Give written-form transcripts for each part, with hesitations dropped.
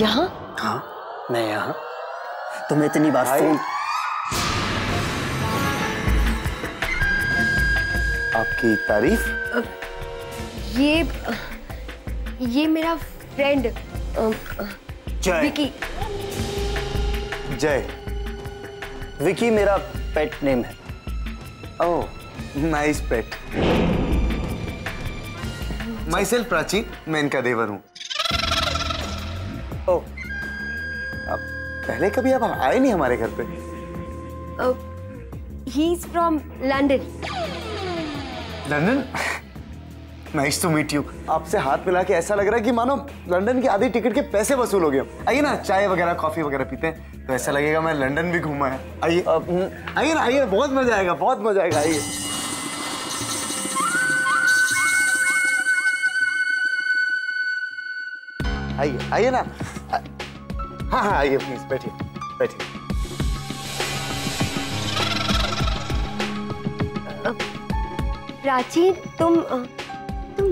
यहाँ? हाँ, मैं यहाँ। तुम्हें इतनी बार फोन। आपकी तारीफ? ये मेरा फ्रेंड विकी। जय। विकी मेरा पेट नेम है। Oh, nice pet. Myself Prachi, मैं इनका देवर हूँ। ओ, आप पहले कभी आप आए नहीं हमारे घर पे। He is from London. London? Nice to meet you. आपसे हाथ मिला के ऐसा लग रहा है कि मानो लंदन की आधी टिकट के पैसे वसूल हो गए। आइए ना, चाय वगैरह कॉफी वगैरह पीते हैं तो ऐसा लगेगा मैं लंदन भी घूमा है। आइए आइए ना, आइए, बहुत मजा आएगा, बहुत मजा आएगा, आइए। आइए आइए ना, हाँ हाँ आइए, प्लीज बैठिए बैठिए। प्राची, तुम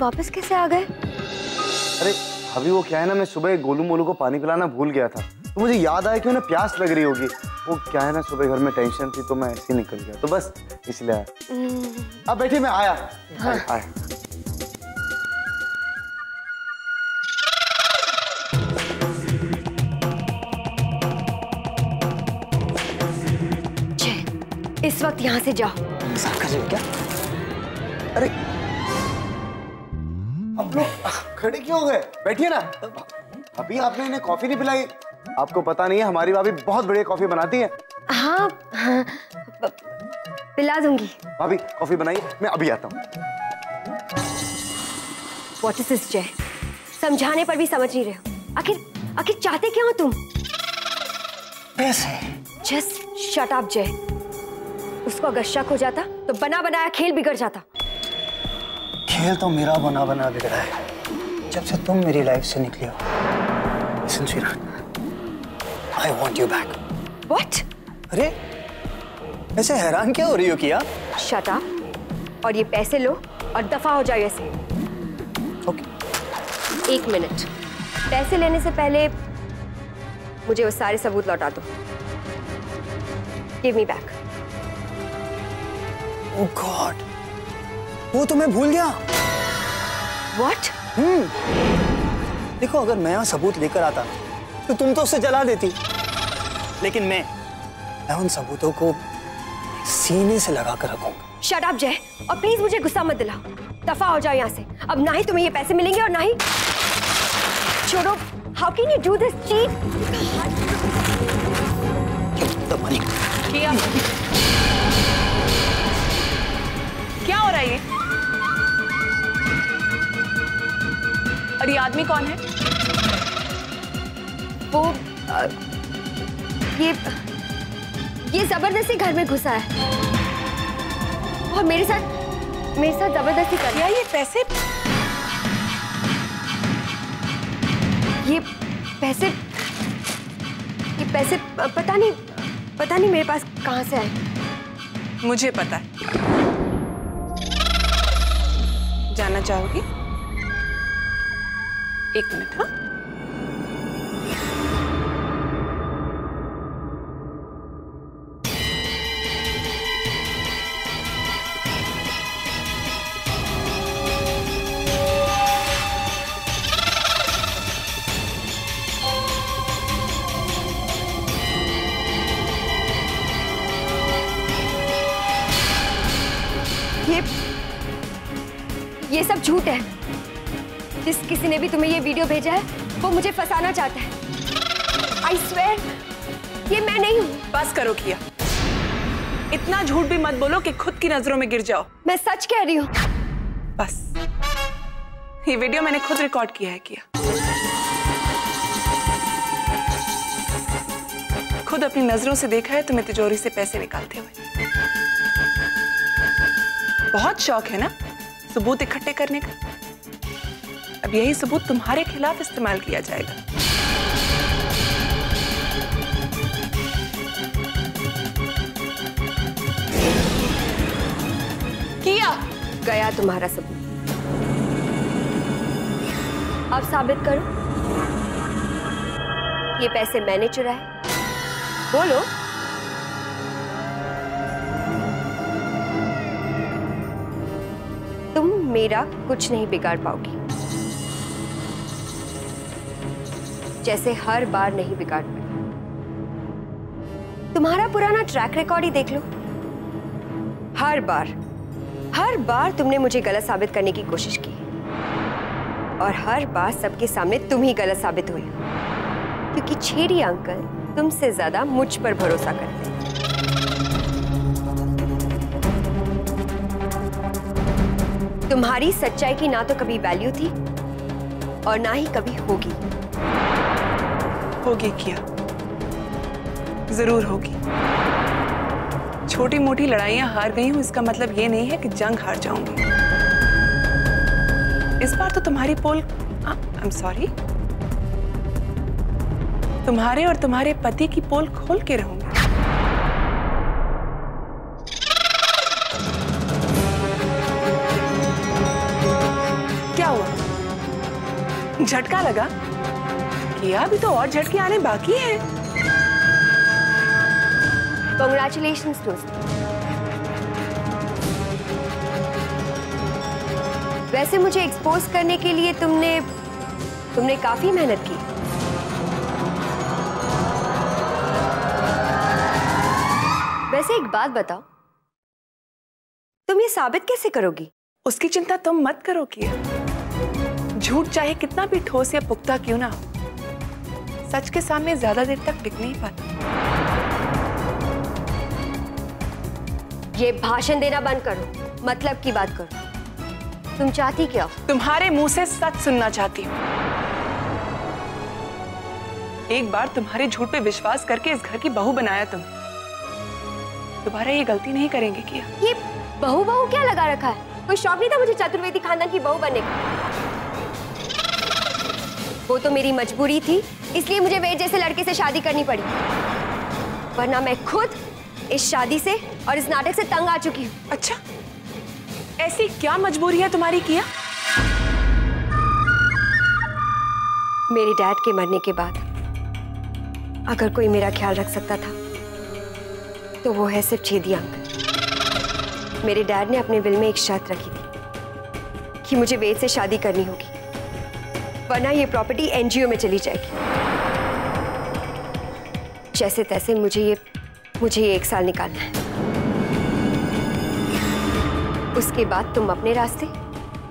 वापस कैसे आ गए? अरे अभी वो क्या है ना, मैं सुबह गोलू मोलू को पानी पिलाना भूल गया था तो मुझे याद आया कि उन्हें प्यास लग रही होगी। वो क्या है ना, सुबह घर में टेंशन थी तो मैं ऐसे ही निकल गया, तो बस इसलिए आया। अब बैठिए, मैं आया। हाँ। आया। इस वक्त यहाँ से जाओ। मजाक कर रहे हो क्या? अरे आप लोग खड़े क्यों हो गए? बैठिए ना। अभी आपने इन्हें कॉफी नहीं पिलाई। आपको पता नहीं है हमारी भाभी बहुत बढ़िया कॉफी बनाती है। हाँ, हाँ पिला दूंगी। भाभी कॉफी बनाइए, मैं अभी आता हूँ। What is this, जय? समझाने पर भी समझ नहीं रहे हो। आखिर चाहते क्या हो तुम? पैसे। Just shut up, जय। उसको अगर शक हो जाता तो बना बनाया खेल बिगड़ जाता। खेल तो मेरा बना बना बिगड़ा है जब से तुम मेरी लाइफ से निकली हो। Listen, sweetheart, I want you back. What? अरे ऐसे हैरान क्या हो रही हो किया? Shut up और ये पैसे लो और दफा हो जाओ यहाँ से। Okay. एक मिनट, पैसे लेने से पहले मुझे वो सारे सबूत लौटा दो। Give me back. Oh God, वो तो मैं भूल गया। What? देखो, अगर मैं सबूत लेकर आता तो तुम तो उसे जला देती, लेकिन मैं उन सबूतों को सीने से लगा कर रखूंगा। Shut up, जय, और प्लीज मुझे गुस्सा मत दिलाओ। दफा हो जाओ यहाँ से। अब ना ही तुम्हें ये पैसे मिलेंगे और ना ही छोड़ो। How can you do this, cheat? The money. क्या हो रहा है ये? और ये आदमी कौन है? वो ये जबरदस्ती घर में घुसा है और मेरे साथ जबरदस्ती कर रहा है। ये पैसे पता नहीं मेरे पास कहाँ से आए। मुझे पता है। जाना चाहोगी? एक मिनट। हाँ, ये सब झूठ है। जिस किसी ने भी तुम्हें ये वीडियो भेजा है वो मुझे फंसाना चाहता है। I swear, ये मैं नहीं हूँ। बस करो किया। इतना झूठ भी मत बोलो कि खुद की नजरों में गिर जाओ। मैं सच कह रही हूँ। बस ये वीडियो मैंने खुद रिकॉर्ड किया है। किया खुद अपनी नजरों से देखा है तुम्हें तिजोरी से पैसे निकालते हुए। बहुत शौक है ना सबूत इकट्ठे करने का। अब यही सबूत तुम्हारे खिलाफ इस्तेमाल किया जाएगा। गया तुम्हारा सबूत। अब साबित करो ये पैसे मैंने चुराए। बोलो। तुम मेरा कुछ नहीं बिगाड़ पाओगी, जैसे हर बार नहीं बिगाड़ पाए। तुम्हारा पुराना ट्रैक रिकॉर्ड ही देख लो। हर बार तुमने मुझे गलत साबित करने की कोशिश की और हर बार सबके सामने तुम ही गलत साबित हुई, क्योंकि छेड़ी अंकल तुमसे ज्यादा मुझ पर भरोसा करते हैं। तुम्हारी सच्चाई की ना तो कभी वैल्यू थी और ना ही कभी होगी। होगी क्या? जरूर होगी। छोटी मोटी लड़ाइयां हार गई हूं इसका मतलब ये नहीं है कि जंग हार जाऊंगी। इस बार तो तुम्हारी पोल आई एम सॉरी तुम्हारे और तुम्हारे पति की पोल खोल के रहूंगी। क्या हुआ? झटका लगा? किया अभी तो और झटके आने बाकी हैं। Congratulations, दोस्त। वैसे मुझे एक्सपोज करने के लिए तुमने काफी मेहनत की। वैसे एक बात बताओ, तुम ये साबित कैसे करोगी? उसकी चिंता तुम मत करो किया। झूठ चाहे कितना भी ठोस या पुख्ता क्यों ना हो, सच के सामने ज्यादा देर तक टिक नहीं पाता। ये भाषण देना बंद करो, मतलब की बात करो। तुम चाहती क्या? तुम्हारे मुंह से सच सुनना चाहती हूँ। एक बार तुम्हारे झूठ पे विश्वास करके इस घर की बहू बनाया तुम। दोबारा ये गलती नहीं करेंगे किया। ये बहू बहू क्या लगा रखा है? कोई शौक नहीं था मुझे चतुर्वेदी खानदान की बहू बनने का। वो तो मेरी मजबूरी थी, इसलिए मुझे वेद जैसे लड़के से शादी करनी पड़ी, वरना मैं खुद इस शादी से और इस नाटक से तंग आ चुकी हूँ। अच्छा, ऐसी क्या मजबूरी है तुम्हारी किया? मेरे डैड के मरने के बाद अगर कोई मेरा ख्याल रख सकता था तो वो है सिर्फ छेदी अंकल। मेरे डैड ने अपने विल में एक शर्त रखी थी कि मुझे वेद से शादी करनी होगी, वरना ये प्रॉपर्टी एनजीओ में चली जाएगी। जैसे तैसे मुझे ये 1 साल निकालना है। उसके बाद तुम अपने रास्ते,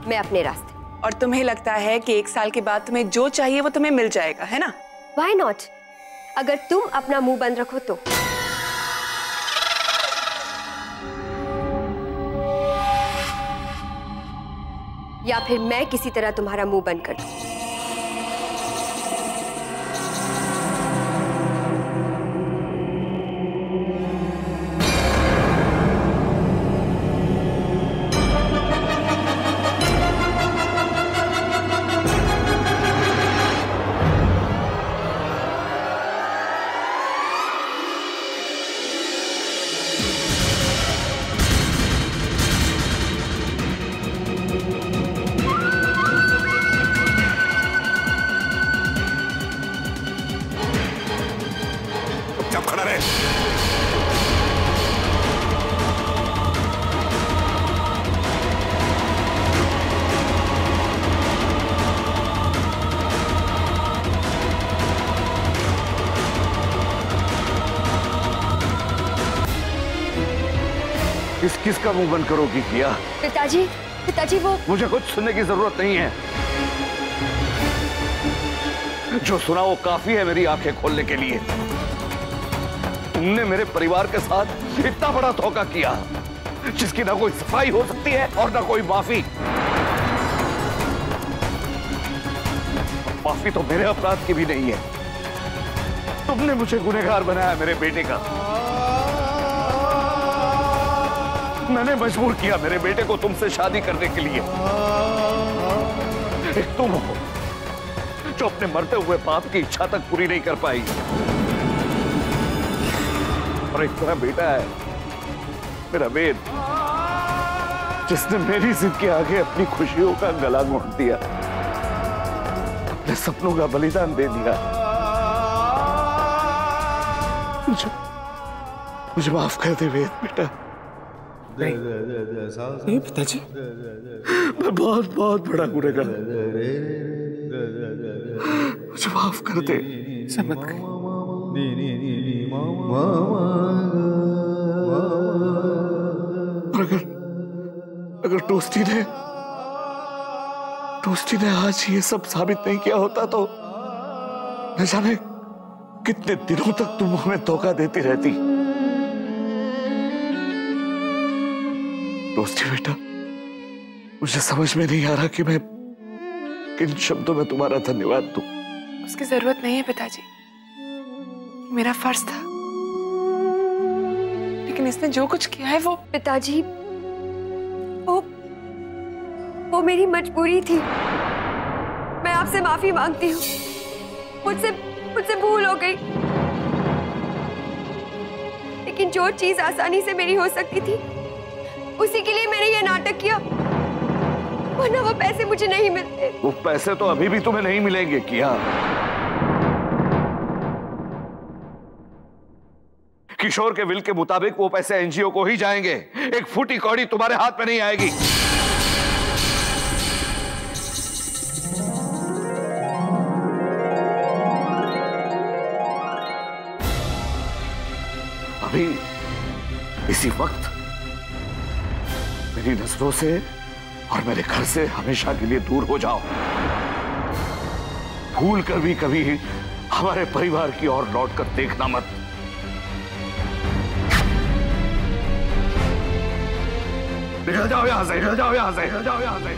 मैं अपने रास्ते। और तुम्हें लगता है कि 1 साल के बाद तुम्हें जो चाहिए वो तुम्हें मिल जाएगा, है ना? Why not? अगर तुम अपना मुंह बंद रखो तो। या फिर मैं किसी तरह तुम्हारा मुंह बंद कर दूं। किसका मुंह बंद करोगी किया? पिताजी, पिताजी वो। मुझे कुछ सुनने की जरूरत नहीं है, जो सुना वो काफी है मेरी आंखें खोलने के लिए। तुमने मेरे परिवार के साथ इतना बड़ा धोखा किया जिसकी ना कोई सफाई हो सकती है और ना कोई माफी। माफी तो मेरे अपराध की भी नहीं है। तुमने मुझे गुनहगार बनाया मेरे बेटे का। मैंने मजबूर किया मेरे बेटे को तुमसे शादी करने के लिए। एक तुम हो जो अपने मरते हुए बाप की इच्छा तक पूरी नहीं कर पाई और एक मेरा बेटा है मेरा वेद जिसने मेरी जिद के आगे अपनी खुशियों का गला घोंट दिया, अपने सपनों का बलिदान दे दिया। मुझे माफ कर दे वेद बेटा। नहीं पिताजी, मैं बहुत बहुत बड़ा गुनहगार। मुझे माफ कर दे। समझ गए। और अगर टोस्टी ने आज ये सब साबित नहीं किया होता तो न जाने कितने दिनों तक तुम हमें धोखा देती रहती। टोस्टी बेटा, मुझे समझ में नहीं आ रहा कि मैं किन शब्दों में तुम्हारा धन्यवाद दूं। उसकी जरूरत नहीं है पिताजी, मेरा फर्ज था, लेकिन इसने जो कुछ किया है वो पिताजी वो मेरी मजबूरी थी। मैं आपसे माफी मांगती हूँ, मुझसे भूल हो गई, लेकिन जो चीज आसानी से मेरी हो सकती थी उसी के लिए मैंने ये नाटक किया, वरना वो पैसे मुझे नहीं मिलते। वो पैसे तो अभी भी तुम्हें नहीं मिलेंगे किया। किशोर के विल के मुताबिक वो पैसे एनजीओ को ही जाएंगे। एक फूटी कौड़ी तुम्हारे हाथ में नहीं आएगी। अभी इसी वक्त मेरी नजरों से और मेरे घर से हमेशा के लिए दूर हो जाओ। भूल कर भी कभी हमारे परिवार की ओर लौट कर देखना मत। निकल जाओ यहां से, निकल जाओ यहां से, निकल जाओ यहां से।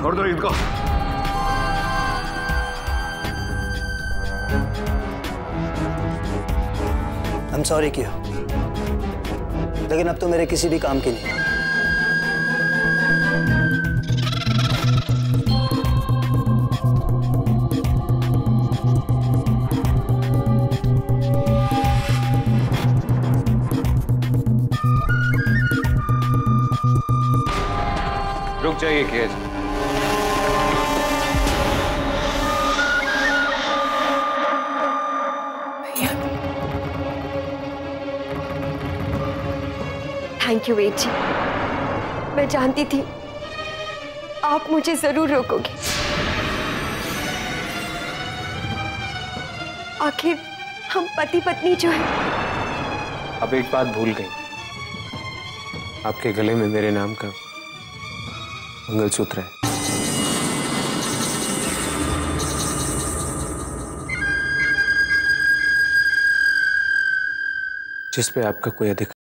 छोड़ दो इनको। I'm sorry किया, लेकिन अब तो मेरे किसी भी काम की नहीं। रुक जाइए किया जी। थैंक यू वेद जी, मैं जानती थी आप मुझे जरूर रोकोगे। आखिर हम पति पत्नी जो है। अब एक बात भूल गई, आपके गले में मेरे नाम का मंगलसूत्र है। जिस पे आपका कोई अधिकार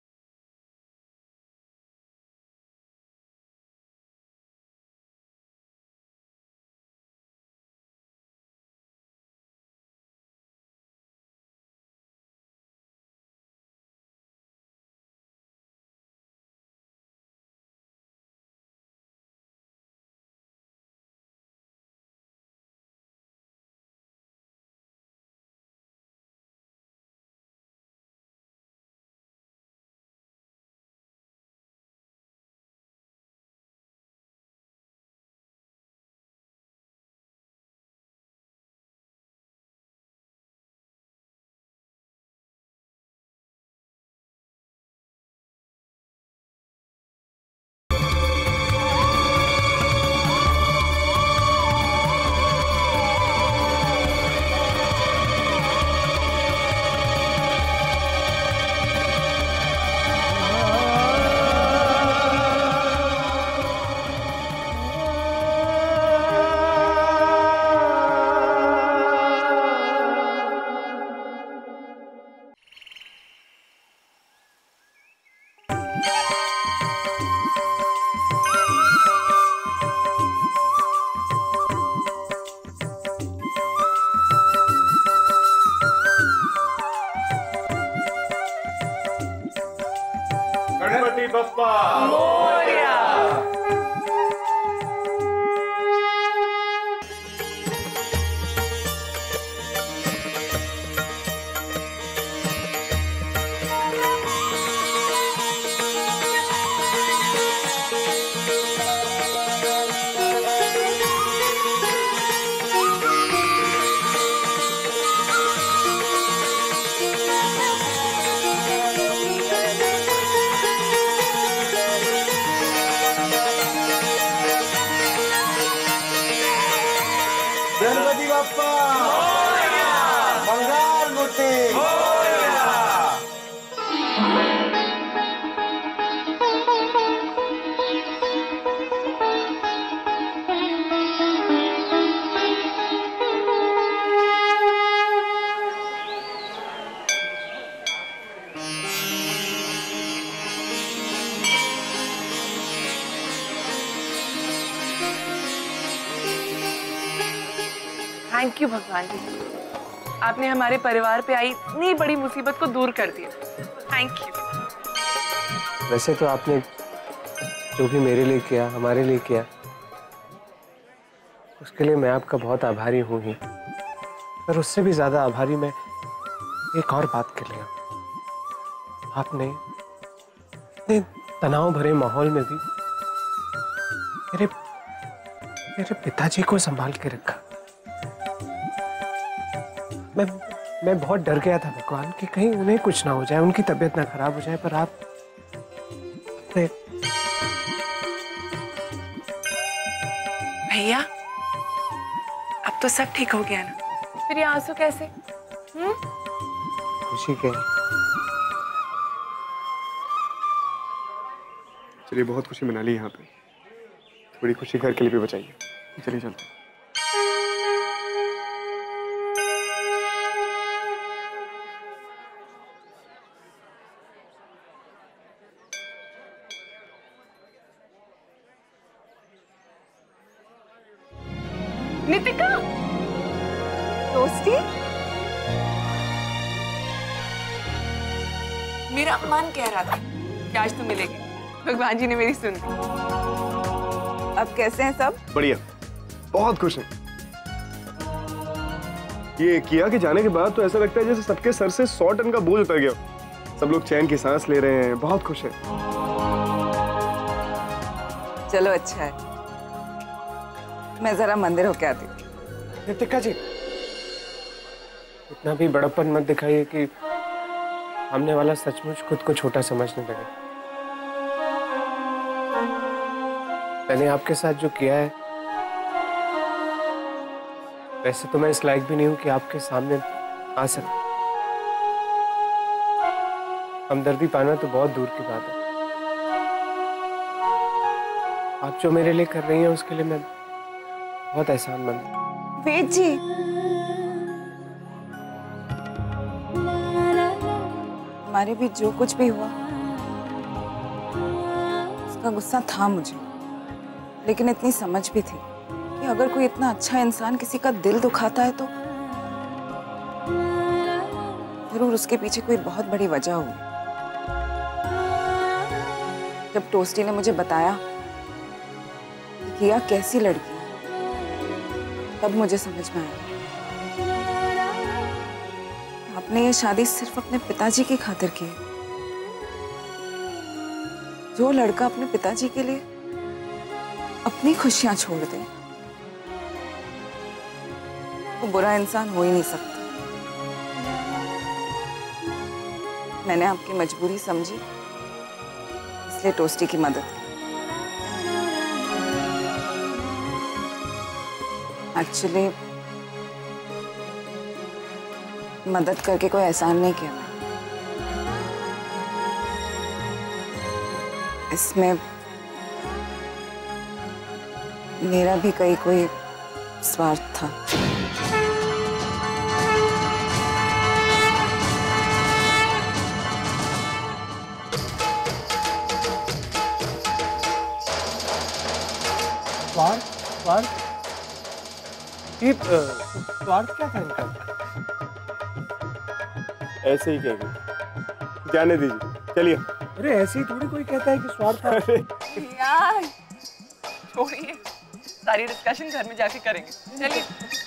थैंक यू भगवान जी, आपने हमारे परिवार पे आई इतनी बड़ी मुसीबत को दूर कर दिया। Thank you. वैसे तो आपने जो भी मेरे लिए किया, हमारे लिए किया, उसके लिए मैं आपका बहुत आभारी हूँ ही, पर उससे भी ज़्यादा आभारी मैं एक और बात के लिए। आपने इतने तनाव भरे माहौल में भी मेरे पिताजी को संभाल के रखा। मैं बहुत डर गया था भगवान कि कहीं उन्हें कुछ ना हो जाए, उनकी तबीयत ना खराब हो जाए, पर आप भैया अब तो सब ठीक हो गया ना, फिर ये आंसू कैसे? खुशी के। चलिए बहुत खुशी मना ली यहाँ पे, थोड़ी खुशी घर के लिए भी बचाइए। चलिए चलते हैं। नितिका, टोस्टी, मेरा मन कह रहा था कि आज तुम मिलेगी, भगवान जी ने मेरी सुन ली। अब कैसे हैं सब? बढ़िया, बहुत खुश हैं। ये किया के जाने के बाद तो ऐसा लगता है जैसे सबके सर से 100 टन का बोझ उतर गया। सब लोग चैन की सांस ले रहे हैं, बहुत खुश हैं। चलो अच्छा है, मैं जरा मंदिर होके आती हूँ। नितिका जी, इतना भी बड़प्पन मत दिखाइए कि सामने वाला सचमुच खुद को छोटा समझने लगे। मैंने आपके साथ जो किया है, वैसे तो मैं इस लायक भी नहीं हूँ कि आपके सामने आ सकूं। हमदर्दी पाना तो बहुत दूर की बात है। आप जो मेरे लिए कर रही हैं उसके लिए मैं बहुत एहसान मंद। वेद जी, हमारे भी जो कुछ भी हुआ उसका गुस्सा था मुझे, लेकिन इतनी समझ भी थी कि अगर कोई इतना अच्छा इंसान किसी का दिल दुखाता है तो जरूर उसके पीछे कोई बहुत बड़ी वजह होगी। जब टोस्टी ने मुझे बताया कि किया कैसी लड़की, तब मुझे समझ में आया आपने ये शादी सिर्फ अपने पिताजी की खातिर की। जो लड़का अपने पिताजी के लिए अपनी खुशियां छोड़ दे वो बुरा इंसान हो ही नहीं सकता। मैंने आपकी मजबूरी समझी, इसलिए टोस्टी की मदद। एक्चुअली मदद करके कोई एहसान नहीं किया मैंने, इसमें मेरा भी कोई स्वार्थ था। स्वार्थ क्या था इनका? ऐसे ही कह जाने दीजिए, चलिए। अरे ऐसे ही थोड़ी कोई कहता है कि स्वार्थ है। यार छोड़िए, सारी डिस्कशन घर में जाके करेंगे, चलिए।